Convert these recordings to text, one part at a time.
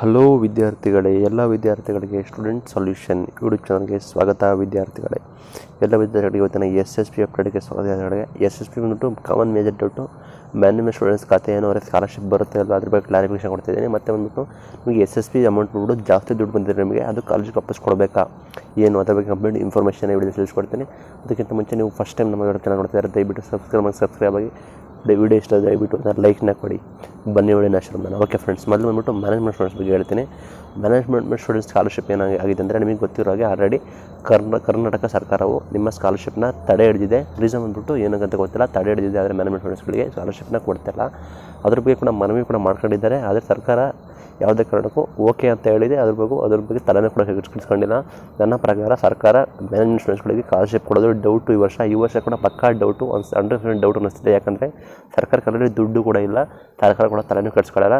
Hello ವಿದ್ಯಾರ್ಥಿಗಳೇ, ಎಲ್ಲ ವಿದ್ಯಾರ್ಥಿಗಳಿಗೆ ಸ್ಟೂಡೆಂಟ್ ಸೊಲ್ಯೂಷನ್ ಯೂಟ್ಯೂಬ್ ಚಾನಲ್ಗೆ ಸ್ವಾಗತ. ವಿದ್ಯಾರ್ಥಿಗಳೇ, ಎಲ್ಲ ವಿದ್ಯಾರ್ಥಿಗಳಿಗೆ ಇವತ್ತಿನ SSP ಅಪ್ಡೇಟ್ಗೆ ಸ್ವಾಗತ. SSP ಬಂದ್ಬಿಟ್ಟು common major doubt, management students ಖಾತೆ ಏನೋ ಅವ್ರಿಗೆ ಸ್ಕಾಲರ್ಶಿಪ್ ಬರುತ್ತೆ ಅಲ್ಲ, ಅದ್ರ ಬಗ್ಗೆ ಕ್ಲಾರಿಫಿಕೇಶನ್ ಕೊಡ್ತಿದ್ದೀನಿ. ಮತ್ತು ಬಂದ್ಬಿಟ್ಟು ನಿಮಗೆ SSP ಅಮೌಂಟ್ ಬಿಟ್ಟು ಜಾಸ್ತಿ ದುಡ್ಡು ಬಂದಿದೆ ನಿಮಗೆ, ಅದು ಕಾಲೇಜಿಗೆ ವಾಪಸ್ ಕೊಡಬೇಕಾ ಏನು ಅದ್ರ ಬಗ್ಗೆ ಕಂಪ್ಲೀಟ್ ಇನ್ಫಾರ್ಮೇಷನ್ ವಿಡಿಯೋ ತಿಳಿಸ್ಕೊಡ್ತೀನಿ. ಅದಕ್ಕಿಂತ ಮುಂಚೆ ನೀವು ಫಸ್ಟ್ ಟೈಮ್ ನಮ್ಮ ಚಾನಲ್ ನೋಡ್ತಿದ್ದಾರೆ, ದಯವಿಟ್ಟು ಸಬ್ಸ್ಕ್ರೈಬ್ ಆಗಿ, ವಿಡಿಯೋ ಇಷ್ಟ ದಯವಿಟ್ಟು ಲೈಕ್ನ ಕೊಡಿ. ಬನ್ನಿ ಒಳ್ಳೆಯ ಆಶ್ರಮನ. ಓಕೆ ಫ್ರೆಂಡ್ಸ್, ಮೊದಲು ಬಂದ್ಬಿಟ್ಟು ಮ್ಯಾನೇಜ್ಮೆಂಟ್ ಸ್ಟೂಡೆಂಟ್ಸ್ ಬಗ್ಗೆ ಹೇಳ್ತೀನಿ. ಮ್ಯಾನೇಜ್ಮೆಂಟ್ ಸ್ಟೂಡೆಂಟ್ಸ್ ಸ್ಕಾಲರ್ಶಿಪ್ ಏನಾಗಿದೆ ಅಂದರೆ, ನಿಮಗೆ ಗೊತ್ತಿರೋ ಹಾಗೆ ಆಲ್ರೆಡಿ ಕರ್ನಾಟಕ ಸರ್ಕಾರವು ನಿಮ್ಮ ಸ್ಕಾಲರ್ಶಿಪ್ನ ತಡೆ ಹಿಡಿದಿದೆ. ರೀಸನ್ ಬಂದ್ಬಿಟ್ಟು ಏನಂತ ಗೊತ್ತಿಲ್ಲ, ತಡೆ ಹಿಡಿದಿದೆ. ಆದರೆ ಮ್ಯಾನೇಜ್ಮೆಂಟ್ ಸ್ಟೂಡೆಂಟ್ಸ್ಗಳಿಗೆ ಸ್ಕಾಲರ್ಶಿಪ್ನ ಕೊಡ್ತಿಲ್ಲ. ಅದ್ರ ಬಗ್ಗೆ ಕೂಡ ಮನವಿ ಕೂಡ ಮಾಡ್ಕೊಂಡಿದ್ದಾರೆ. ಆದರೆ ಸರ್ಕಾರ ಯಾವುದೇ ಕಾರಣಕ್ಕೂ ಓಕೆ ಅಂತ ಹೇಳಿದೆ. ಅದ್ರ ಬಗ್ಗೆ ತಲೆನೇ ಕೂಡ ಕೆಡಿಸ್ಕೊಂಡಿಲ್ಲ. ನನ್ನ ಪ್ರಕಾರ ಸರ್ಕಾರ ಮ್ಯಾನೇಜ್ಮೆಂಟ್ ಸ್ಟೂಡೆಂಟ್ಸ್ಗಳಿಗೆ ಸ್ಕಾಲರ್ಶಿಪ್ ಕೊಡೋದು ಡೌಟು ಈ ವರ್ಷ ಕೂಡ ಪಕ್ಕಾ ಡೌಟು, 100% ಡೌಟ್ ಅನ್ನಿಸ್ತಿದೆ. ಯಾಕಂದರೆ ಸರ್ಕಾರಕ್ಕೆ ಆಲ್ರೆಡಿ ದುಡ್ಡು ಕೂಡ ಇಲ್ಲ, ಸರ್ಕಾರ ಕೂಡ ತಲೆನೂ ಕೆಡಿಸ್ಕೊಳ್ಳಲ್ಲ,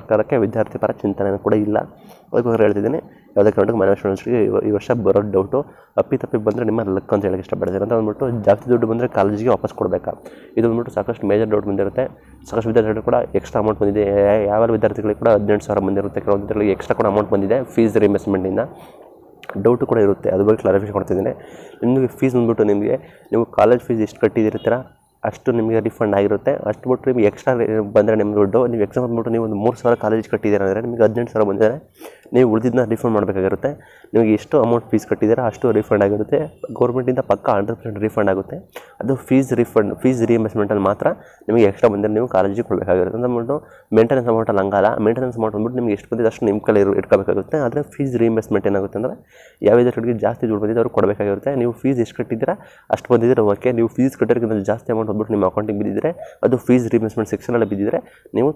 ಸರ್ಕಾರಕ್ಕೆ ವಿದ್ಯಾರ್ಥಿ ಪರ ಚಿಂತನೆಯೂ ಕೂಡ ಇಲ್ಲ. ಅದಕ್ಕೋಸ್ಕರ ಹೇಳ್ತಿದ್ದೀನಿ, ಯಾವುದೇ ಕಾರಣಕ್ಕೆ ಮ್ಯಾನೇಜ್ಮೆಂಟ್ ಸ್ಟೂಡೆಂಟ್ಸ್ಗೆ ಈ ವರ್ಷ ಬರೋ ಡೌಟು. ಅಪ್ಪಿತಪ್ಪಿ ಬಂದರೆ ನಿಮ್ಮ ಲಕ್ ಅಂತ ಹೇಳಕ್ಕೆ ಇಷ್ಟಪಡ್ತೀನಿ. ಅಂತ ಅಂದ್ಬಿಟ್ಟು ಜಾಸ್ತಿ ದುಡ್ಡು ಬಂದರೆ ಕಾಲೇಜಿಗೆ ವಾಪಸ್ ಕೊಡಬೇಕಾ, ಇದು ಬಂದ್ಬಿಟ್ಟು ಸಾಕಷ್ಟು ಮೇಜರ್ ಡೌಟ್ ಬಂದಿರುತ್ತೆ. ಸಾಕಷ್ಟು ವಿದ್ಯಾರ್ಥಿಗಳು ಕೂಡ ಎಕ್ಸ್ಟ್ರಾ ಅಮೌಂಟ್ ಬಂದಿದೆ. ಯಾವ್ಯಾವ ವಿದ್ಯಾರ್ಥಿಗಳಿಗೆ ಕೂಡ 18,000 ಬಂದಿರುತ್ತೆ, ಕೆಲವೊಂದರಲ್ಲಿ ಎಕ್ಸ್ಟ್ರಾ ಕೂಡ ಅಮೌಂಟ್ ಬಂದಿದೆ ಫೀಸ್ ರಿಇಂಬರ್ಸ್ಮೆಂಟಿಂದ. ಡೌಟು ಕೂಡ ಇರುತ್ತೆ, ಅದ್ರ ಬಗ್ಗೆ ಕ್ಲಾರಿಫಿಕೇಶನ್ ಕೊಡ್ತಿದ್ದೀನಿ. ನಿಮಗೆ ಫೀಸ್ ಬಂದ್ಬಿಟ್ಟು ನಿಮಗೆ ನೀವು ಕಾಲೇಜ್ ಫೀಸ್ ಎಷ್ಟು ಕಟ್ಟಿದಿರ್ತೀರ ಅಷ್ಟು ನಿಮಗೆ ರಿಫಂಡ್ ಆಗಿರುತ್ತೆ. ಅಷ್ಟು ಬಿಟ್ಟು ನಿಮಗೆ ಎಕ್ಸ್ಟ್ರಾ ಬಂದರೆ ನಿಮ್ಮ ದುಡ್ಡು, ನೀವು ಎಕ್ಸಾಮ್ ಬಂದುಬಿಟ್ಟು ನೀವು ಒಂದು 3,000 ಕಾಲೇಜಿಗೆ ಕಟ್ಟಿದ್ದೀರ ಅಂದರೆ ನಿಮಗೆ 18,000 ಬಂದರೆ ನೀವು ಉಳಿದಿದ್ದನ್ನ ರಿಫಂಡ್ ಮಾಡಬೇಕಾಗಿರುತ್ತೆ. ನಿಮಗೆ ಎಷ್ಟು ಅಮೌಂಟ್ ಫೀಸ್ ಕಟ್ಟಿದ್ದೀರ ಅಷ್ಟು ರಿಫಂಡ್ ಆಗಿರುತ್ತೆ. ಗೌರ್ಮೆಂಟಿಂದ ಪಕ್ಕ 100% ರಿಫಂಡ್ ಆಗುತ್ತೆ. ಅದು ಫೀಸ್ ರಿಇಂಬರ್ಸ್ಮೆಂಟಲ್ಲಿ ಮಾತ್ರ ನಿಮಗೆ ಎಕ್ಸ್ಟ್ರಾ ಬಂದರೆ ನೀವು ಕಾಲೇಜಿಗೆ ಕೊಡಬೇಕಾಗಿರುತ್ತೆ. ಅಂತ ಅಂದ್ಬಿಟ್ಟು ಮೇಂಟೆನೆನ್ಸ್ ಅಮೌಂಟಲ್ಲಿ ಹಂಗಲ್ಲ. ಮೇಂಟೆನೆನ್ಸ್ ಅಮೌಂಟ್ ಬಂದ್ಬಿಟ್ಟು ನಿಮಗೆ ಎಷ್ಟು ಬಂದಿದೆ ಅಷ್ಟು ನಿಮ್ಮ ಕಲೆ ಇಟ್ಕೋಬೇಕಾಗುತ್ತೆ. ಆದರೆ ಫೀಸ್ ರಿಇಂಬರ್ಸ್ಮೆಂಟ್ ಏನಾಗುತ್ತೆ ಅಂದರೆ, ಯಾವ್ಯಾವ ಕಡೆಗೆ ಜಾಸ್ತಿ ದುಡ್ಡು ಬಂದಿದೆ ಅವ್ರು ಕೊಡಬೇಕಾಗಿರುತ್ತೆ. ನೀವು ಫೀಸ್ ಎಷ್ಟು ಕಟ್ಟಿದ್ದೀರಾ ಅಷ್ಟು ಬಂದಿದ್ದೀರ ಓಕೆ. ನೀವು ಫೀಸ್ ಕಟ್ಟಿರೋಕ್ಕಿಂತ ಜಾಸ್ತಿ ಅಮೌಂಟ್ ಬಂದ್ಬಿಟ್ಟು ನಿಮ್ಮ ಅಕೌಂಟಿಗೆ ಬಿದ್ದಿದ್ದರೆ, ಅದು ಫೀಸ್ ರಿಇಂಬರ್ಸ್ಮೆಂಟ್ ಸೆಕ್ಷನಲ್ಲಿ ಬಿದ್ದಿದ್ದರೆ ನೀವು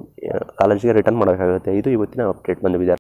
ಕಾಲೇಜಿಗೆ ರಿಟರ್ನ್ ಮಾಡಬೇಕಾಗುತ್ತೆ. ಇದು ಇವತ್ತಿನ ಅಪ್ಡೇಟ್ ಬಂದಿದೆ.